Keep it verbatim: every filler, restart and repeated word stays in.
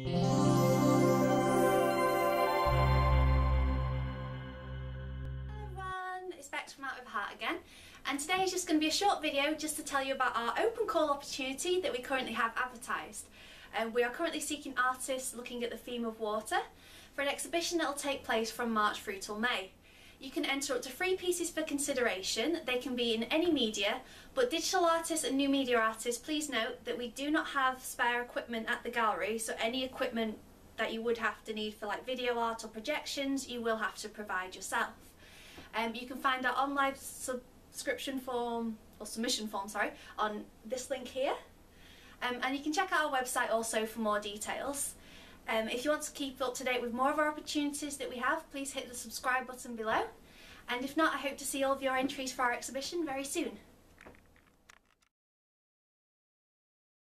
It's Bex from Art with a Heart again, and today is just going to be a short video just to tell you about our open call opportunity that we currently have advertised. Um, we are currently seeking artists looking at the theme of water for an exhibition that will take place from March through till May. You can enter up to three pieces for consideration. They can be in any media, but digital artists and new media artists, please note that we do not have spare equipment at the gallery, so any equipment that you would have to need for like video art or projections, you will have to provide yourself. Um, you can find our online subscription form, or submission form, sorry, on this link here. Um, and you can check out our website also for more details. Um, if you want to keep up to date with more of our opportunities that we have, please hit the subscribe button below. And if not, I hope to see all of your entries for our exhibition very soon.